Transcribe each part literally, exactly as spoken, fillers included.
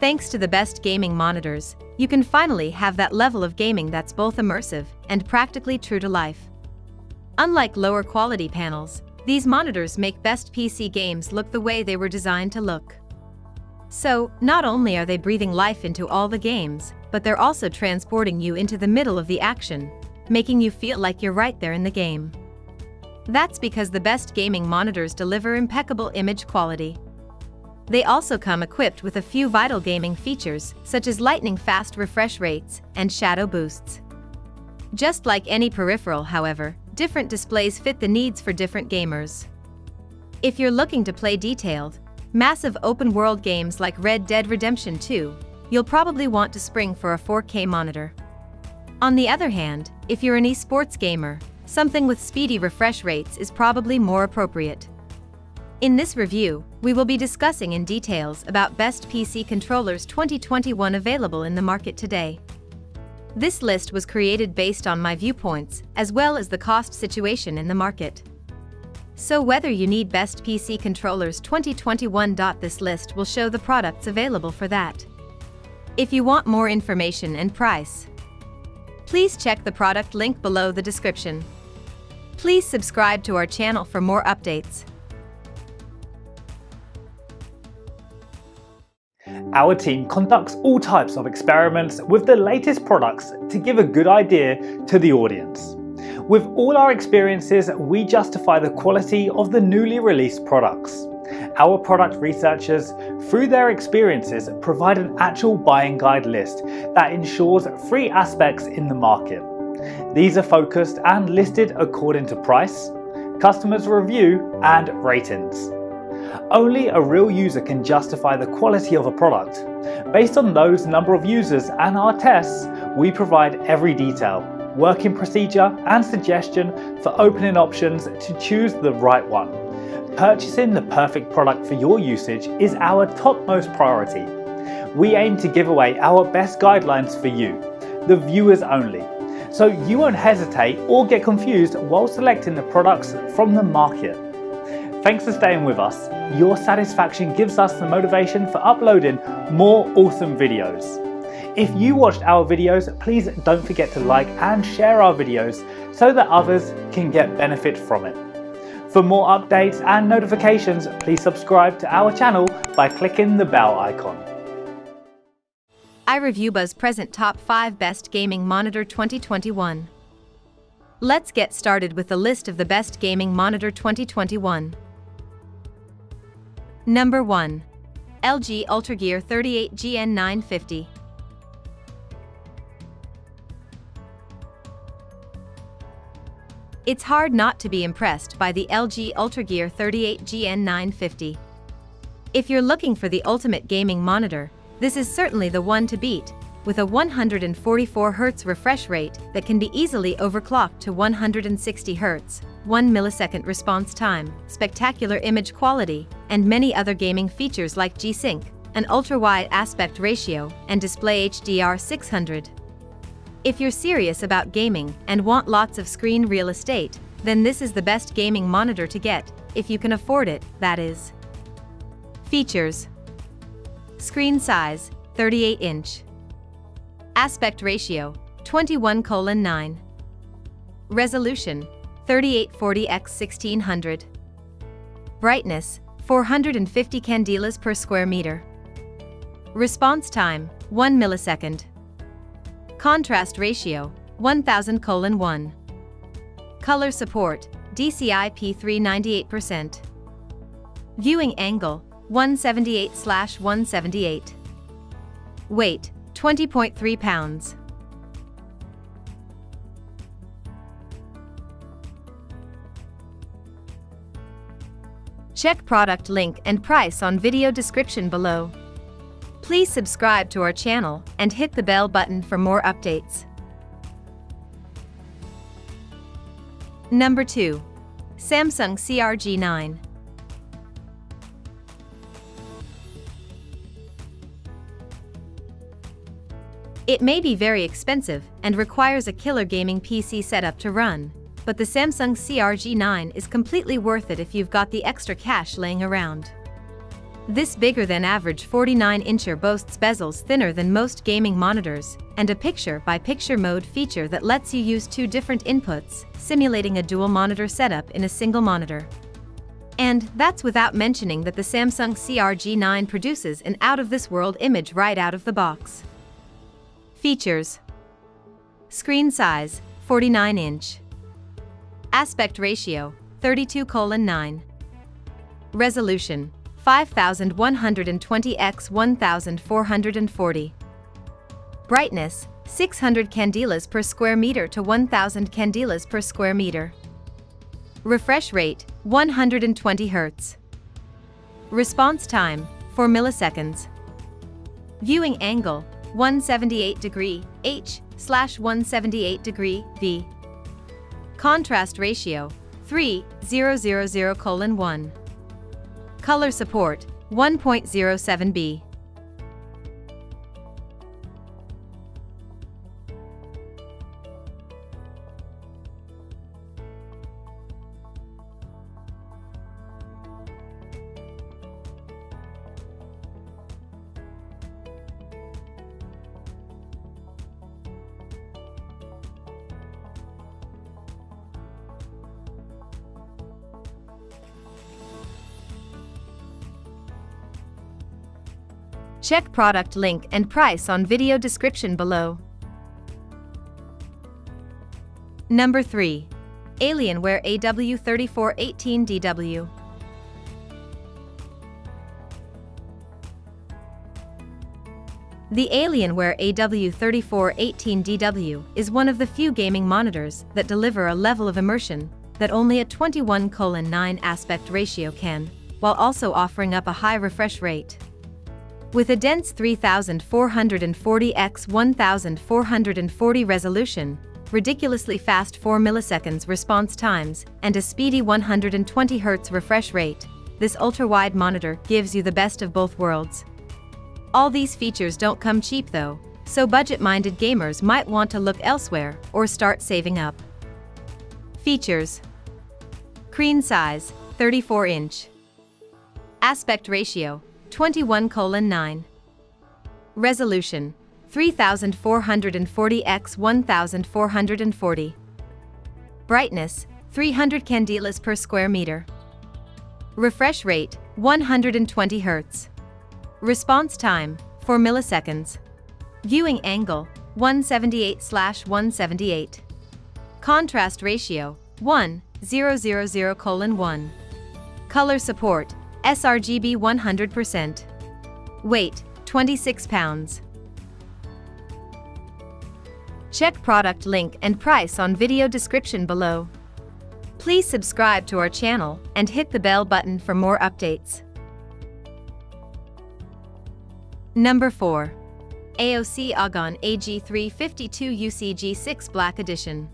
Thanks to the best gaming monitors, you can finally have that level of gaming that's both immersive and practically true to life. Unlike lower quality panels, these monitors make best P C games look the way they were designed to look. So, not only are they breathing life into all the games, but they're also transporting you into the middle of the action, making you feel like you're right there in the game. That's because the best gaming monitors deliver impeccable image quality. They also come equipped with a few vital gaming features, such as lightning-fast refresh rates and shadow boosts. Just like any peripheral, however, different displays fit the needs for different gamers. If you're looking to play detailed, massive open-world games like Red Dead Redemption two, you'll probably want to spring for a four K monitor. On the other hand, if you're an esports gamer, something with speedy refresh rates is probably more appropriate. In this review, we will be discussing in details about best P C controllers twenty twenty-one available in the market today. This list was created based on my viewpoints, as well as the cost situation in the market. So whether you need best P C controllers twenty twenty-one, this list will show the products available for that. If you want more information and price, please check the product link below the description. Please subscribe to our channel for more updates. Our team conducts all types of experiments with the latest products to give a good idea to the audience. With all our experiences, we justify the quality of the newly released products. Our product researchers, through their experiences, provide an actual buying guide list that ensures three aspects in the market. These are focused and listed according to price, customers' review, and ratings. Only a real user can justify the quality of a product. Based on those number of users and our tests, we provide every detail, working procedure and suggestion for opening options to choose the right one. Purchasing the perfect product for your usage is our topmost priority. We aim to give away our best guidelines for you, the viewers only, so you won't hesitate or get confused while selecting the products from the market. Thanks for staying with us. Your satisfaction gives us the motivation for uploading more awesome videos. If you watched our videos, please don't forget to like and share our videos so that others can get benefit from it. For more updates and notifications, please subscribe to our channel by clicking the bell icon. iReviewBuzz present top five best gaming monitor twenty twenty-one. Let's get started with the list of the best gaming monitor twenty twenty-one. Number one. L G UltraGear thirty-eight G N nine fifty. It's hard not to be impressed by the L G UltraGear thirty-eight G N nine fifty. If you're looking for the ultimate gaming monitor, this is certainly the one to beat, with a one hundred forty-four hertz refresh rate that can be easily overclocked to one hundred sixty hertz, one millisecond response time, spectacular image quality, and many other gaming features like G-Sync, an ultra-wide aspect ratio, and display H D R six hundred. If you're serious about gaming and want lots of screen real estate, then this is the best gaming monitor to get, if you can afford it, that is. Features: screen size, thirty-eight inch. Aspect ratio, twenty-one colon nine. Resolution, thirty-eight forty by sixteen hundred. Brightness, four hundred fifty candelas per square meter. Response time, one millisecond. Contrast ratio, one thousand colon one. Color support, D C I P three, ninety-eight percent. Viewing angle, one seventy-eight by one seventy-eight. Weight, twenty point three pounds. Check product link and price on video description below. Please subscribe to our channel and hit the bell button for more updates. Number two. Samsung C R G nine. It may be very expensive and requires a killer gaming P C setup to run, but the Samsung C R G nine is completely worth it if you've got the extra cash laying around. This bigger-than-average forty-nine incher boasts bezels thinner than most gaming monitors, and a picture-by-picture mode feature that lets you use two different inputs, simulating a dual-monitor setup in a single monitor. And that's without mentioning that the Samsung C R G nine produces an out-of-this-world image right out of the box. Features: Screen size, forty-nine inch. Aspect ratio, thirty-two colon nine. Resolution, five thousand one hundred twenty by one thousand four hundred forty. Brightness, six hundred candelas per square meter to one thousand candelas per square meter. Refresh rate, one hundred twenty hertz. Response time, four milliseconds. Viewing angle, one hundred seventy-eight degree H slash one hundred seventy-eight degree V. Contrast ratio, three thousand colon one. Color support, one point zero seven B. Check product link and price on video description below. Number three. Alienware A W three four one eight D W. The Alienware A W three four one eight D W is one of the few gaming monitors that deliver a level of immersion that only a twenty-one colon nine aspect ratio can, while also offering up a high refresh rate. With a dense three thousand four hundred forty by one thousand four hundred forty resolution, ridiculously fast four milliseconds response times, and a speedy one hundred twenty hertz refresh rate, this ultra-wide monitor gives you the best of both worlds. All these features don't come cheap though, so budget-minded gamers might want to look elsewhere or start saving up. Features: Screen size, thirty-four inch. Aspect ratio, twenty-one colon nine. Resolution, three thousand four hundred forty by one thousand four hundred forty. Brightness, three hundred candelas per square meter. Refresh rate, one hundred twenty hertz. Response time, four milliseconds. Viewing angle, one hundred seventy-eight by one hundred seventy-eight. Contrast ratio, one thousand colon one. Color support, sRGB one hundred percent. Weight, twenty-six pounds. Check product link and price on video description below. Please subscribe to our channel and hit the bell button for more updates. Number four. A O C Agon A G three five two U C G six Black Edition.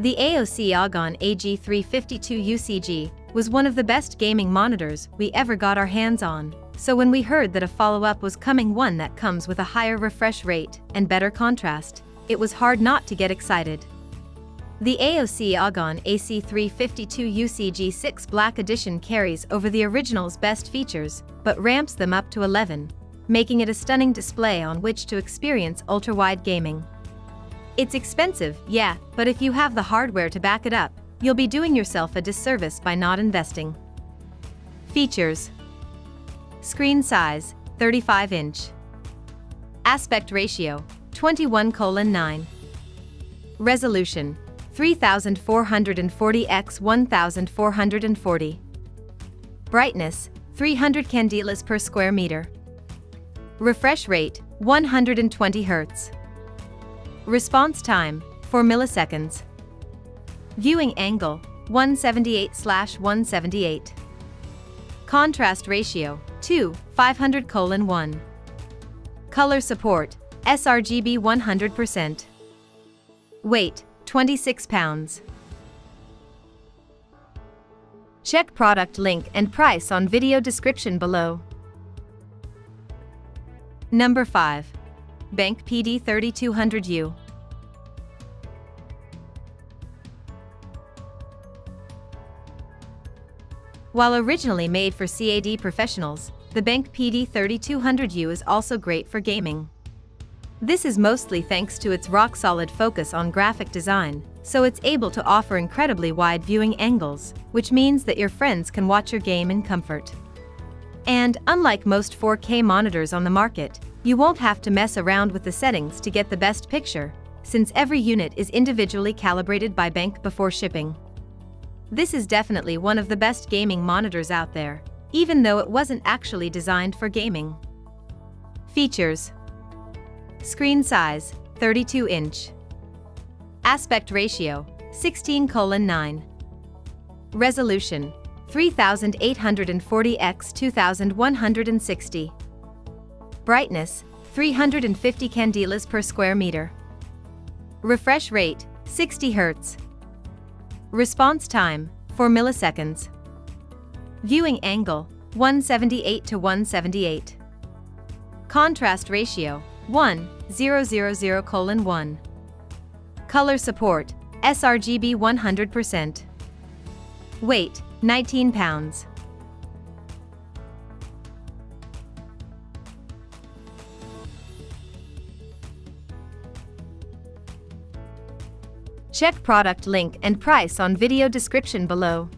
The A O C Agon A G three five two U C G was one of the best gaming monitors we ever got our hands on, so when we heard that a follow-up was coming, one that comes with a higher refresh rate and better contrast, it was hard not to get excited. The A O C Agon A C three five two U C G six Black Edition carries over the original's best features, but ramps them up to eleven, making it a stunning display on which to experience ultra-wide gaming. It's expensive, yeah, but if you have the hardware to back it up, you'll be doing yourself a disservice by not investing. Features: Screen size, thirty-five inch. Aspect ratio, twenty-one colon nine. Resolution, three thousand four hundred forty by one thousand four hundred forty. Brightness, three hundred candelas per square meter. Refresh rate, one hundred twenty hertz. Response time, four milliseconds. Viewing angle, one hundred seventy-eight by one hundred seventy-eight. Contrast ratio, two thousand five hundred colon one. Color support, sRGB one hundred percent. Weight, twenty-six pounds. Check product link and price on video description below. Number five. BenQ P D thirty-two hundred U. While originally made for C A D professionals, the BenQ P D thirty-two hundred U is also great for gaming. This is mostly thanks to its rock-solid focus on graphic design, so it's able to offer incredibly wide viewing angles, which means that your friends can watch your game in comfort. And unlike most four K monitors on the market, you won't have to mess around with the settings to get the best picture, since every unit is individually calibrated by BenQ before shipping. This is definitely one of the best gaming monitors out there, even though it wasn't actually designed for gaming. Features: Screen size, thirty-two inch. Aspect ratio, sixteen colon nine. Resolution, three thousand eight hundred forty by two thousand one hundred sixty. Brightness, three hundred fifty candelas per square meter. Refresh rate, sixty hertz. Response time, four milliseconds. Viewing angle, one seventy-eight to one seventy-eight. Contrast ratio, one thousand colon one. Color support, sRGB one hundred percent. Weight, nineteen pounds. Check product link and price on video description below.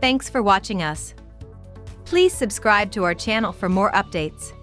Thanks for watching us. Please subscribe to our channel for more updates.